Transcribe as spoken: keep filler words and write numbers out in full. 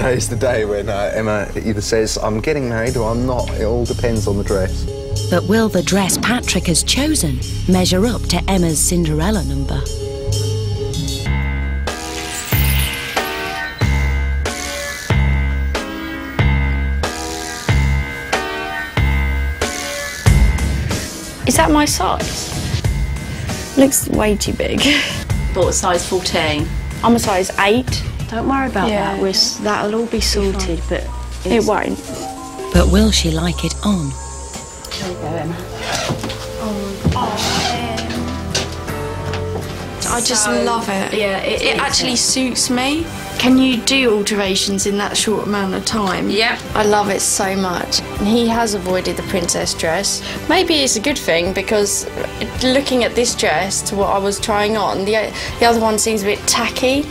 Today's the day when uh, Emma either says, I'm getting married or I'm not. It all depends on the dress. But will the dress Patrick has chosen measure up to Emma's Cinderella number? Is that my size? Looks way too big. Bought a size fourteen. I'm a size eight. Don't worry about yeah, that. We're, that'll all be sorted, but it won't. But will she like it on? There we go, Emma. Oh, oh. I just so, love it. Yeah, it, it actually suits me. Can you do alterations in that short amount of time? Yep. I love it so much. He has avoided the princess dress. Maybe it's a good thing, because looking at this dress to what I was trying on, the, the other one seems a bit tacky.